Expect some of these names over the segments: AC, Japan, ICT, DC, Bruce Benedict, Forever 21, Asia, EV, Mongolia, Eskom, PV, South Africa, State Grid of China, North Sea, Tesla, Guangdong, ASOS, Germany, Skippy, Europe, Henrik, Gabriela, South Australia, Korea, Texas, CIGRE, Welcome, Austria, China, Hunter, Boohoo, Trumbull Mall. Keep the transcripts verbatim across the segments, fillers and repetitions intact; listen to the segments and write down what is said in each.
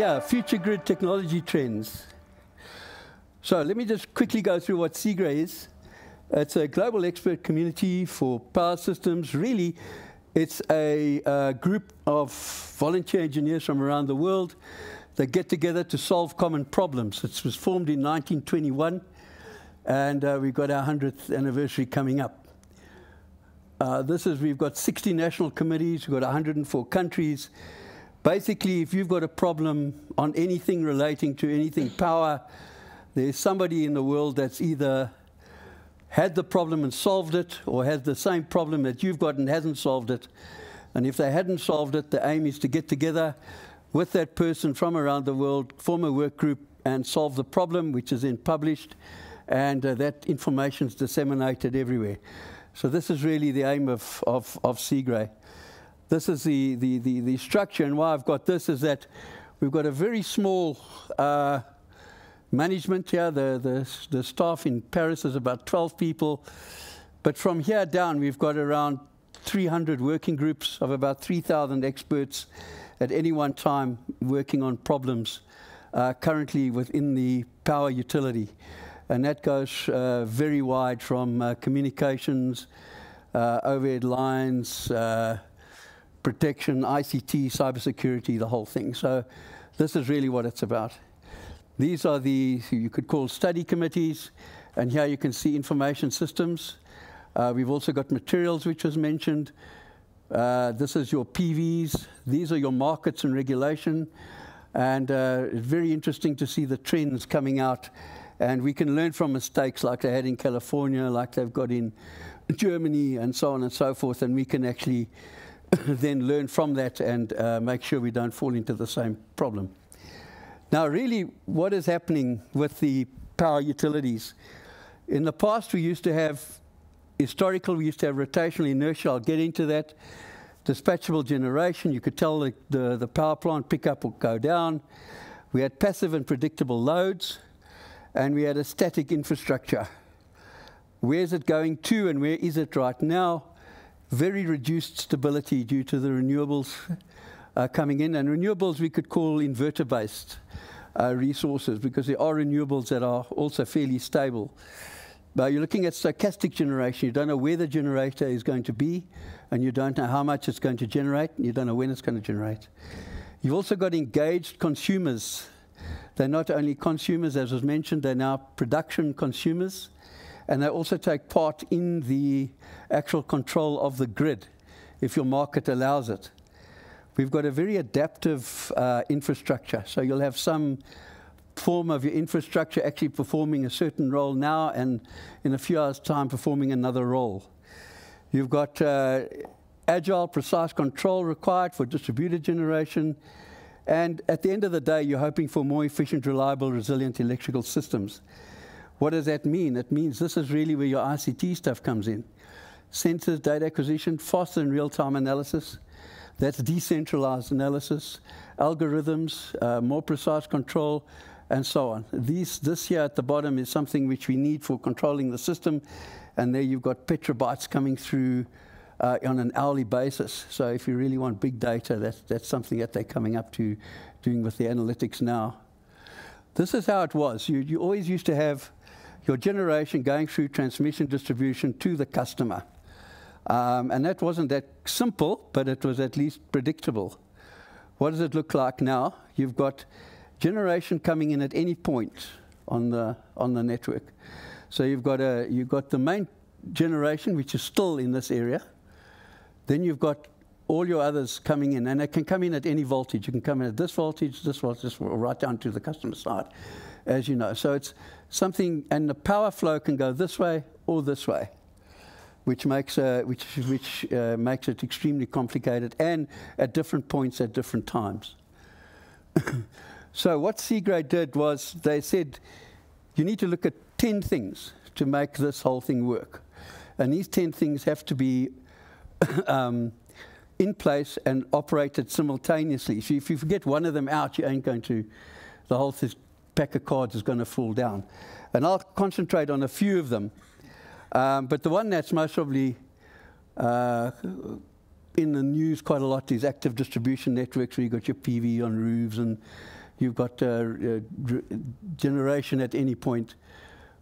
yeah, future grid technology trends. So let me just quickly go through what CIGRE is. It's a global expert community for power systems. Really, it's a uh, group of volunteer engineers from around the world that get together to solve common problems. It was formed in nineteen twenty-one, and uh, we've got our hundredth anniversary coming up. Uh, this is, we've got sixty national committees, we've got one hundred and four countries. Basically, if you've got a problem on anything relating to anything power, there's somebody in the world that's either had the problem and solved it, or has the same problem that you've got and hasn't solved it. And if they hadn't solved it, the aim is to get together with that person from around the world, form a work group, and solve the problem, which is then published, and uh, that information is disseminated everywhere. So this is really the aim of, of, of CIGRE. This is the, the, the, the structure, and why I've got this is that we've got a very small uh, management here. The, the, the staff in Paris is about twelve people, but from here down we've got around three hundred working groups of about three thousand experts at any one time working on problems uh, currently within the power utility. And that goes uh, very wide from uh, communications, uh, overhead lines, uh, protection, I C T, cybersecurity, the whole thing. So this is really what it's about. These are the, you could call study committees, and here you can see information systems. Uh, we've also got materials, which was mentioned. Uh, this is your P Vs. These are your markets and regulation. And uh, it's very interesting to see the trends coming out. And we can learn from mistakes like they had in California, like they've got in Germany, and so on and so forth. And we can actually then learn from that and uh, make sure we don't fall into the same problem. Now, really, what is happening with the power utilities? In the past, we used to have historical, we used to have rotational inertia. I'll get into that. Dispatchable generation, you could tell the, the, the power plant pick up or go down. We had passive and predictable loads, and we had a static infrastructure. Where's it going to and where is it right now? Very reduced stability due to the renewables uh, coming in. And renewables we could call inverter-based uh, resources, because there are renewables that are also fairly stable. But you're looking at stochastic generation. You don't know where the generator is going to be, and you don't know how much it's going to generate, and you don't know when it's going to generate. You've also got engaged consumers. They're not only consumers, as was mentioned, they're now production consumers. And they also take part in the actual control of the grid, if your market allows it. We've got a very adaptive uh, infrastructure. So you'll have some form of your infrastructure actually performing a certain role now, and in a few hours' time performing another role. You've got uh, agile, precise control required for distributed generation. And at the end of the day, you're hoping for more efficient, reliable, resilient electrical systems. What does that mean? It means this is really where your I C T stuff comes in. Sensors, data acquisition, faster and real-time analysis. That's decentralized analysis, algorithms, uh, more precise control, and so on. These, this here at the bottom is something which we need for controlling the system. And there you've got petabytes coming through uh, on an hourly basis. So if you really want big data, that's, that's something that they're coming up to doing with the analytics now. This is how it was. You, you always used to have your generation going through transmission distribution to the customer. Um, and that wasn't that simple, but it was at least predictable. What does it look like now? You've got generation coming in at any point on the, on the network. So you've got, a, you've got the main generation, which is still in this area. Then you've got all your others coming in, and they can come in at any voltage. You can come in at this voltage, this voltage, right down to the customer side, as you know. So it's something, and the power flow can go this way or this way, which makes, uh, which, which, uh, makes it extremely complicated, and at different points at different times. So what CIGRE did was they said, you need to look at ten things to make this whole thing work. And these ten things have to be um, in place and operated simultaneously. So if you forget one of them out, you ain't going to, the whole pack of cards is going to fall down. And I'll concentrate on a few of them. Um, but the one that's most probably uh, in the news quite a lot is active distribution networks, where you've got your P V on roofs and You've got uh, uh, generation at any point.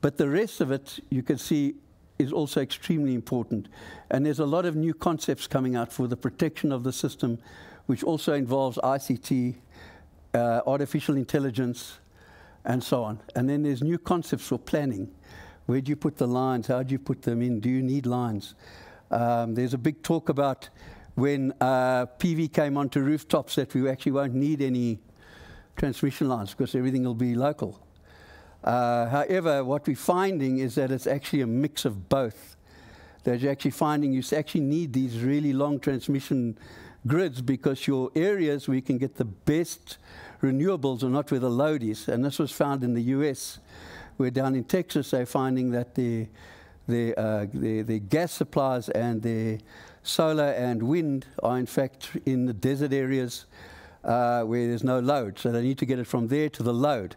But the rest of it, you can see, is also extremely important. And there's a lot of new concepts coming out for the protection of the system, which also involves I C T, uh, artificial intelligence, and so on. And then there's new concepts for planning. Where do you put the lines? How do you put them in? Do you need lines? Um, there's a big talk about when uh, P V came onto rooftops that we actually won't need any transmission lines because everything will be local. Uh, however, what we're finding is that it's actually a mix of both. That you're actually finding you actually need these really long transmission grids because your areas where you can get the best renewables are not where the load is. And this was found in the U S, where down in Texas they're finding that the the uh, the, the gas supplies and the solar and wind are in fact in the desert areas uh, where there's no load. So they need to get it from there to the load.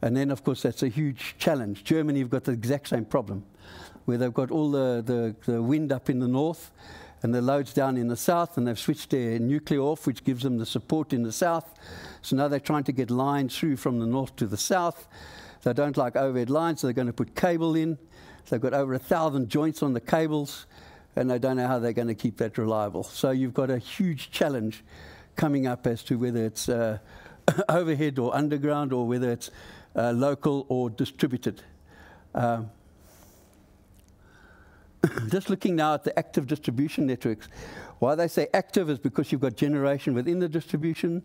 And then, of course, that's a huge challenge. Germany, you've got the exact same problem, where they've got all the, the, the wind up in the north and the loads down in the south, and they've switched their nuclear off, which gives them the support in the south. So now they're trying to get lines through from the north to the south. They don't like overhead lines, so they're going to put cable in. They've got over a thousand joints on the cables, and they don't know how they're going to keep that reliable. So you've got a huge challenge coming up as to whether it's uh, overhead or underground, or whether it's Uh, local or distributed. Um, just looking now at the active distribution networks. Why they say active is because you've got generation within the distribution.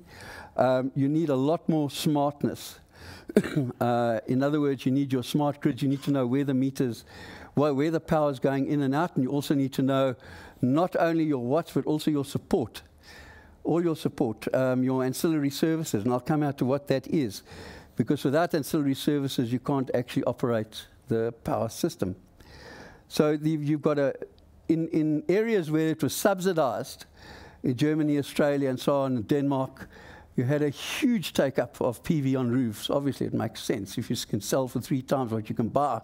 Um, you need a lot more smartness. uh, in other words, you need your smart grids. You need to know where the meters, where, where the power is going in and out, and you also need to know not only your watts but also your support, all your support, um, your ancillary services, and I'll come out to what that is. Because without ancillary services, you can't actually operate the power system. So the, you've got a, in, in areas where it was subsidized, in Germany, Australia, and so on, and Denmark, you had a huge take-up of P V on roofs. Obviously, it makes sense. If you can sell for three times what you can buy,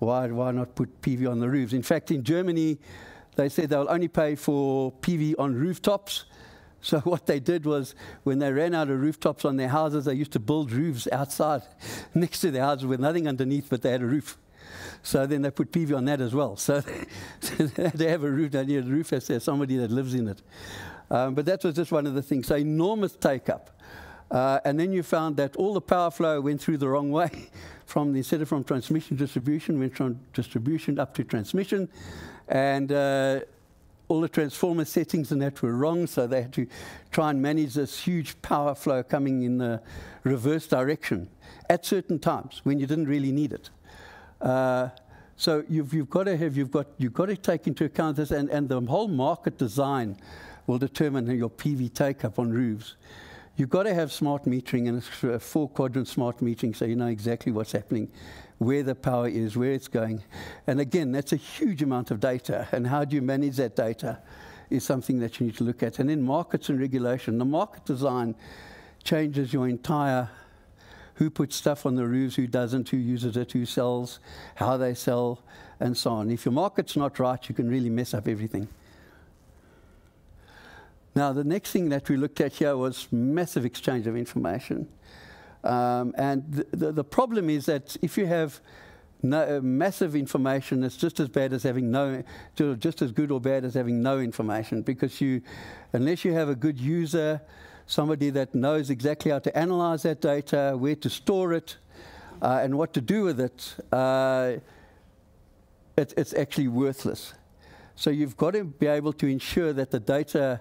why, why not put P V on the roofs? In fact, in Germany, they said they'll only pay for P V on rooftops. So what they did was, when they ran out of rooftops on their houses, they used to build roofs outside next to their houses with nothing underneath, but they had a roof. So then they put P V on that as well. So they have a roof, they need a roof as there's somebody that lives in it. Um, but that was just one of the things. So enormous take-up. Uh, and then you found that all the power flow went through the wrong way. From the, instead of from transmission to distribution, went from distribution up to transmission. And Uh, all the transformer settings and that were wrong, so they had to try and manage this huge power flow coming in the reverse direction at certain times when you didn't really need it. Uh, so you've, you've got to have, you've got, you've got to take into account this, and, and the whole market design will determine your P V take-up on roofs. You've got to have smart metering, and it's a four-quadrant smart metering, so you know exactly what's happening, where the power is, where it's going. And again, that's a huge amount of data, and how do you manage that data is something that you need to look at. And then markets and regulation. The market design changes your entire who puts stuff on the roofs, who doesn't, who uses it, who sells, how they sell, and so on. If your market's not right, you can really mess up everything. Now, the next thing that we looked at here was massive exchange of information. Um, and th the, the problem is that if you have no, uh, massive information, it's just as bad as having no, just as good or bad as having no information, because you, unless you have a good user, somebody that knows exactly how to analyze that data, where to store it, uh, and what to do with it, uh, it, it's actually worthless. So you've got to be able to ensure that the data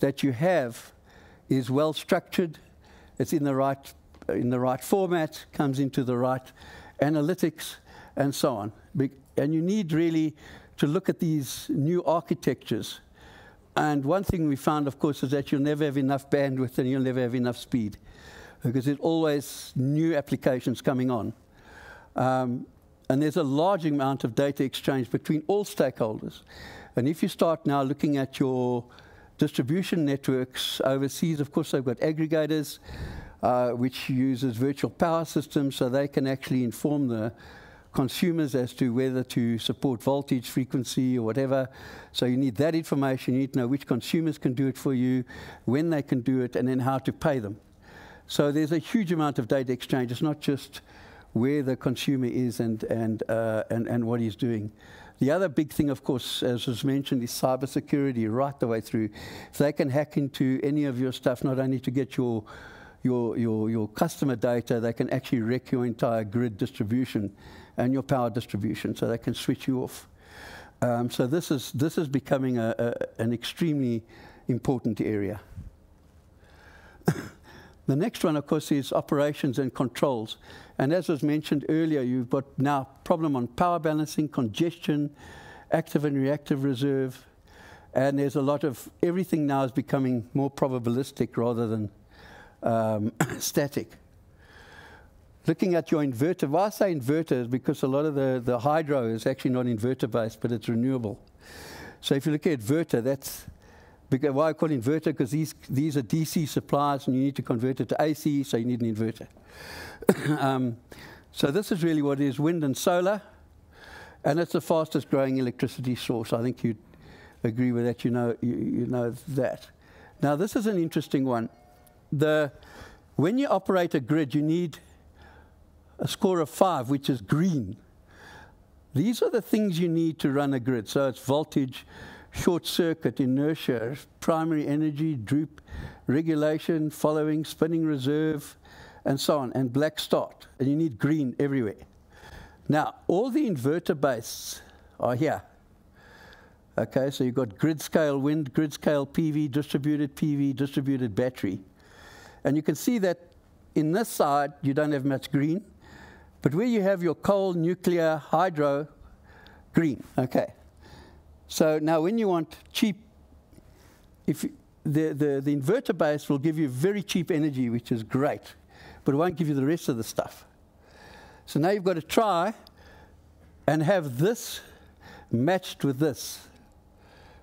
that you have is well structured, it's in the right in the right format, comes into the right analytics, and so on. And you need really to look at these new architectures. And one thing we found, of course, is that you'll never have enough bandwidth and you'll never have enough speed, because there's always new applications coming on. Um, and there's a large amount of data exchange between all stakeholders. And if you start now looking at your distribution networks overseas, of course, they've got aggregators, uh, which uses virtual power systems, so they can actually inform the consumers as to whether to support voltage, frequency, or whatever. So you need that information. You need to know which consumers can do it for you, when they can do it, and then how to pay them. So there's a huge amount of data exchange. It's not just where the consumer is and, and, uh, and, and what he's doing. The other big thing, of course, as was mentioned, is cybersecurity right the way through. If they can hack into any of your stuff, not only to get your, your, your, your customer data, they can actually wreck your entire grid distribution and your power distribution, so they can switch you off. Um, so this is, this is becoming a, a, an extremely important area. The next one, of course, is operations and controls. And as was mentioned earlier, you've got now problem on power balancing, congestion, active and reactive reserve. And there's a lot of, everything now is becoming more probabilistic rather than um, static. Looking at your inverter, why I say inverters, because a lot of the, the hydro is actually not inverter-based, but it's renewable. So if you look at inverter, that's, because why I call inverter, because these, these are D C supplies and you need to convert it to A C, so you need an inverter. um, so this is really what it is, wind and solar, and it's the fastest growing electricity source. I think you'd agree with that, you know, you, you know that. Now this is an interesting one. The, when you operate a grid, you need a score of five, which is green. These are the things you need to run a grid, so it's voltage, short circuit, inertia, primary energy, droop, regulation, following, spinning reserve, and so on, and black start. And you need green everywhere. Now, all the inverter bases are here. Okay, so you've got grid scale wind, grid scale P V, distributed P V, distributed battery. And you can see that in this side, you don't have much green, but where you have your coal, nuclear, hydro, green, okay. So now when you want cheap, if the, the, the inverter base will give you very cheap energy, which is great, but it won't give you the rest of the stuff. So now you've got to try and have this matched with this.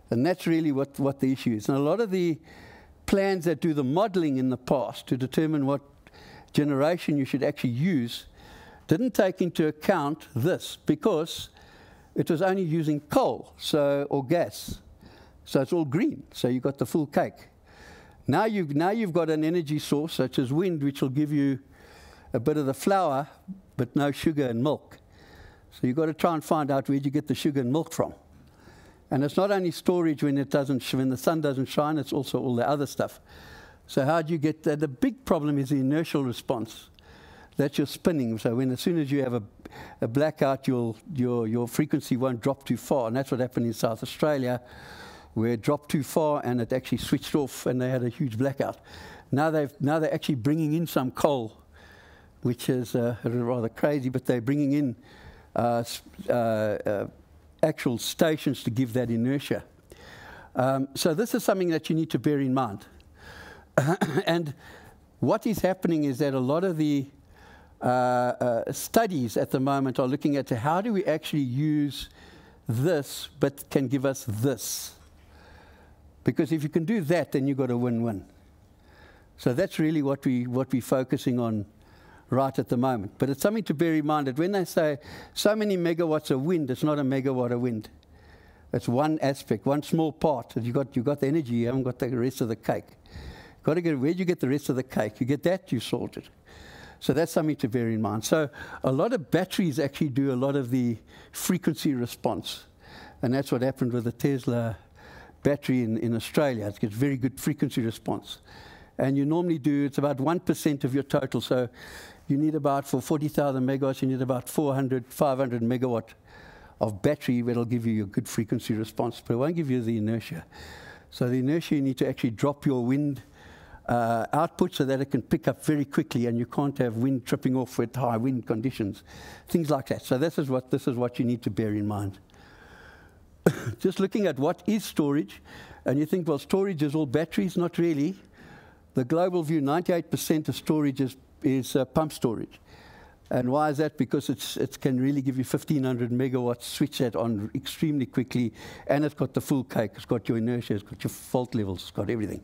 And that's really what, what the issue is. And a lot of the plans that do the modeling in the past to determine what generation you should actually use didn't take into account this, because it was only using coal, so, or gas, so it's all green, so you've got the full cake. Now you've, now you've got an energy source such as wind, which will give you a bit of the flour, but no sugar and milk. So you've got to try and find out where you get the sugar and milk from. And it's not only storage when, it doesn't sh when the sun doesn't shine, it's also all the other stuff. So how do you get that? The big problem is the inertial response. That's your spinning, so when as soon as you have a, a blackout, you'll, your, your frequency won't drop too far, and that's what happened in South Australia, where it dropped too far and it actually switched off and they had a huge blackout. Now, they've, now they're actually bringing in some coal, which is uh, rather crazy, but they're bringing in uh, uh, uh, actual stations to give that inertia. Um, so this is something that you need to bear in mind. And what is happening is that a lot of the Uh, uh, studies at the moment are looking at how do we actually use this but can give us this. Because if you can do that, then you've got a win-win. So that's really what, we, what we're focusing on right at the moment. But it's something to bear in mind that when they say so many megawatts of wind, it's not a megawatt of wind. It's one aspect, one small part. You've got, you've got the energy, you haven't got the rest of the cake. Got to get, where do you get the rest of the cake? You get that, you sort it. So that's something to bear in mind. So a lot of batteries actually do a lot of the frequency response. And that's what happened with the Tesla battery in, in Australia. It gets very good frequency response. And you normally do, it's about one percent of your total. So you need about, for forty thousand megawatts, you need about four hundred, five hundred megawatt of battery that'll give you a good frequency response, but it won't give you the inertia. So the inertia, you need to actually drop your wind Uh, output so that it can pick up very quickly, and you can't have wind tripping off with high wind conditions, things like that. So this is what, this is what you need to bear in mind. Just looking at what is storage, and you think, well, storage is all batteries, not really. The global view, ninety-eight percent of storage is, is uh, pump storage. And why is that? Because it's, it can really give you fifteen hundred megawatts, switch that on extremely quickly, and it's got the full cake, it's got your inertia, it's got your fault levels, it's got everything.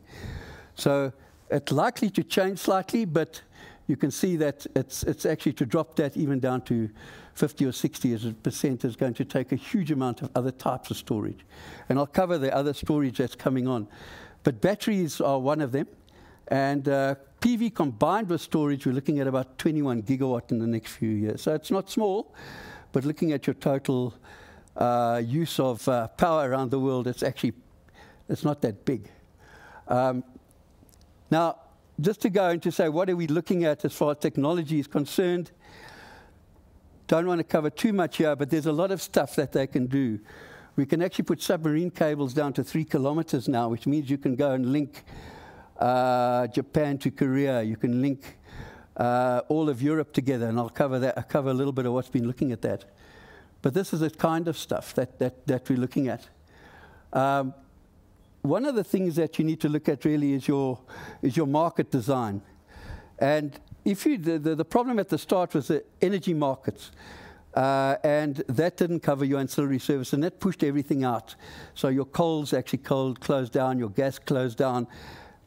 So it's likely to change slightly, but you can see that it's, it's actually to drop that even down to fifty or sixty percent is going to take a huge amount of other types of storage. And I'll cover the other storage that's coming on. But batteries are one of them, And uh, P V combined with storage, we're looking at about twenty-one gigawatt in the next few years. So it's not small, but looking at your total uh, use of uh, power around the world, it's actually, it's not that big. Um, now, just to go into say, what are we looking at as far as technology is concerned? Don't want to cover too much here, but there's a lot of stuff that they can do. We can actually put submarine cables down to three kilometers now, which means you can go and link uh, Japan to Korea. You can link uh, all of Europe together, and I'll cover that. I'll cover a little bit of what's been looking at that. But this is the kind of stuff that, that, that we're looking at. Um, one of the things that you need to look at really is your, is your market design. And if you, the, the, the problem at the start was the energy markets, uh, and that didn't cover your ancillary service, and that pushed everything out. So your coals actually cold, closed down, your gas closed down,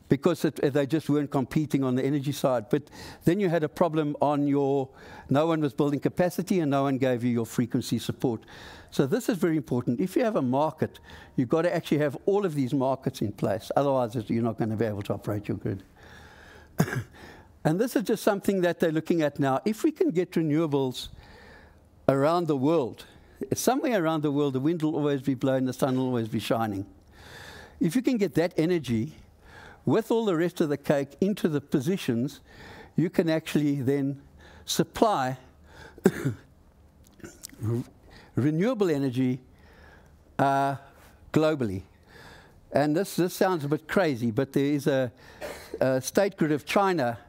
because it, they just weren't competing on the energy side. But then you had a problem on your, no one was building capacity, and no one gave you your frequency support. So this is very important. If you have a market, you've got to actually have all of these markets in place. Otherwise, you're not going to be able to operate your grid. And this is just something that they're looking at now. If we can get renewables around the world, somewhere around the world, the wind will always be blowing, the sun will always be shining. If you can get that energy with all the rest of the cake into the positions, you can actually then supply re renewable energy uh, globally. And this, this sounds a bit crazy, but there is a, a State Grid of China,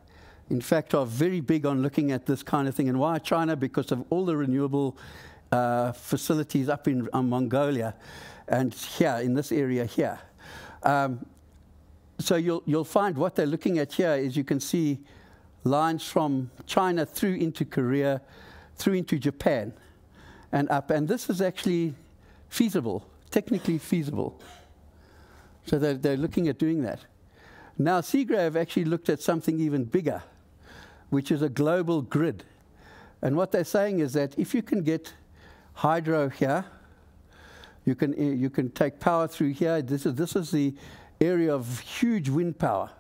in fact, are very big on looking at this kind of thing. And why China? Because of all the renewable uh, facilities up in uh, Mongolia and here, in this area here. Um, so you'll, you'll find what they're looking at here is you can see lines from China through into Korea, through into Japan, and up. And this is actually feasible, technically feasible. So they're, they're looking at doing that. Now, CIGRE have actually looked at something even bigger, which is a global grid. And what they're saying is that if you can get hydro here, you can, you can take power through here. This is, this is the area of huge wind power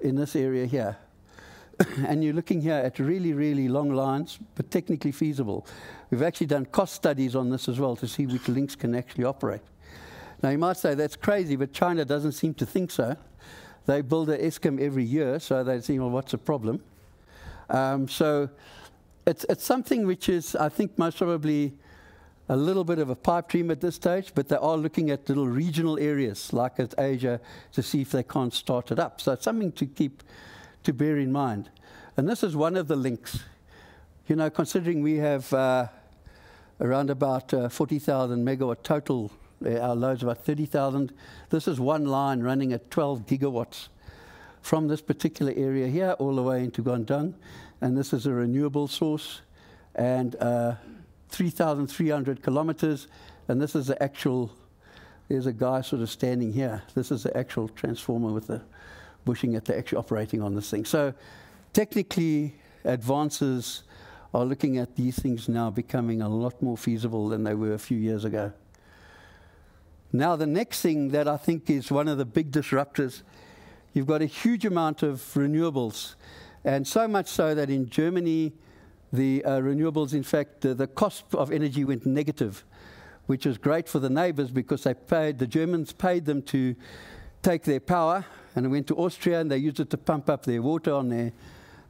in this area here. And you're looking here at really, really long lines, but technically feasible. We've actually done cost studies on this as well to see which links can actually operate. Now, you might say that's crazy, but China doesn't seem to think so. They build an Eskom every year, so they say, well, what's the problem? Um, so it's, it's something which is, I think, most probably a little bit of a pipe dream at this stage, but they are looking at little regional areas, like at Asia, to see if they can't start it up. So it's something to keep, to bear in mind. And this is one of the links. You know, considering we have uh, around about uh, forty thousand megawatt total. Our load's about thirty thousand. This is one line running at twelve gigawatts from this particular area here all the way into Guangdong. And this is a renewable source and uh, three thousand three hundred kilometers. And this is the actual, there's a guy sort of standing here. This is the actual transformer with the bushing that they're actually operating on this thing. So technically, advances are looking at these things now becoming a lot more feasible than they were a few years ago. Now, the next thing that I think is one of the big disruptors, you've got a huge amount of renewables, and so much so that in Germany, the uh, renewables, in fact, the, the cost of energy went negative, which is great for the neighbors because they paid, the Germans paid them to take their power, and it went to Austria, and they used it to pump up their water on their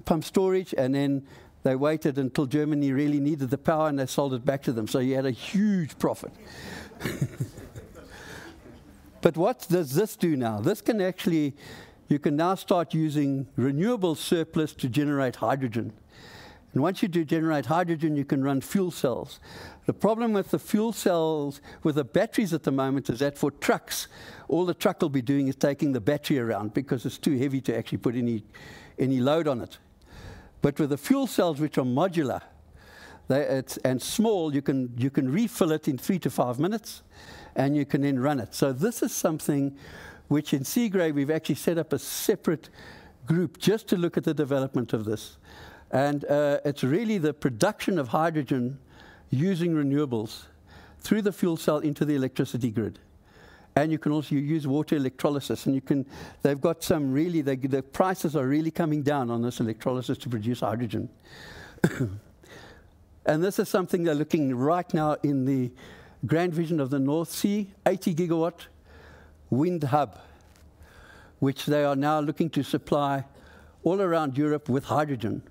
pump storage, and then they waited until Germany really needed the power, and they sold it back to them. So you had a huge profit. But what does this do now? This can actually, you can now start using renewable surplus to generate hydrogen. And once you do generate hydrogen, you can run fuel cells. The problem with the fuel cells, with the batteries at the moment, is that for trucks, all the truck will be doing is taking the battery around because it's too heavy to actually put any, any load on it. But with the fuel cells, which are modular they, it's, and small, you can, you can refill it in three to five minutes. And you can then run it. So this is something which in CIGRE we've actually set up a separate group just to look at the development of this. And uh, it's really the production of hydrogen using renewables through the fuel cell into the electricity grid. and you can also use water electrolysis. And you can, they've got some really, they, the prices are really coming down on this electrolysis to produce hydrogen. And this is something they're looking right now in the Grand Vision of the North Sea, eighty gigawatt wind hub, which they are now looking to supply all around Europe with hydrogen,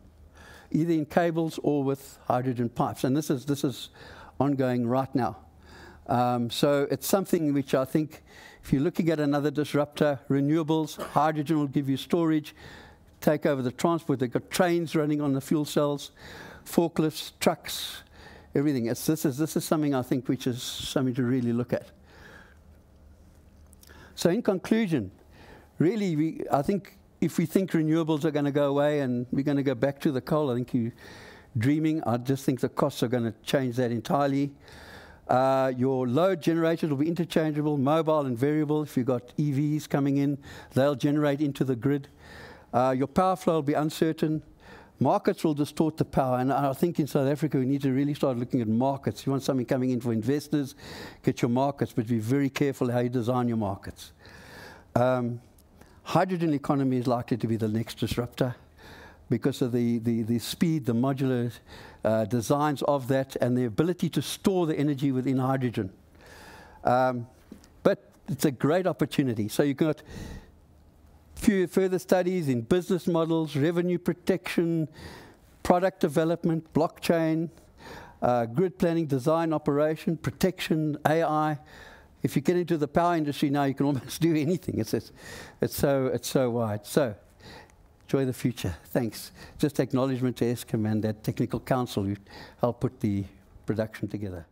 either in cables or with hydrogen pipes. And this is, this is ongoing right now. Um, so it's something which I think, if you're looking at another disruptor, renewables, hydrogen will give you storage, take over the transport. They've got trains running on the fuel cells, forklifts, trucks, everything. It's, this, is, this is something I think which is something to really look at. So in conclusion, really, we, I think if we think renewables are going to go away and we're going to go back to the coal, I think you're dreaming. I just think the costs are going to change that entirely. Uh, your load generators will be interchangeable, mobile and variable. If you've got E Vs coming in, they'll generate into the grid. Uh, your power flow will be uncertain. Markets will distort the power, and I think in South Africa we need to really start looking at markets. You want something coming in for investors, get your markets, but be very careful how you design your markets. Um, hydrogen economy is likely to be the next disruptor because of the, the, the speed, the modular uh, designs of that, and the ability to store the energy within hydrogen. Um, but it's a great opportunity. So you've got few further studies in business models, revenue protection, product development, blockchain, uh, grid planning, design, operation, protection, A I. If you get into the power industry now, you can almost do anything. It's, it's, it's, so, it's so wide. So enjoy the future. Thanks. Just acknowledgement to Eskom and that technical council who helped put the production together.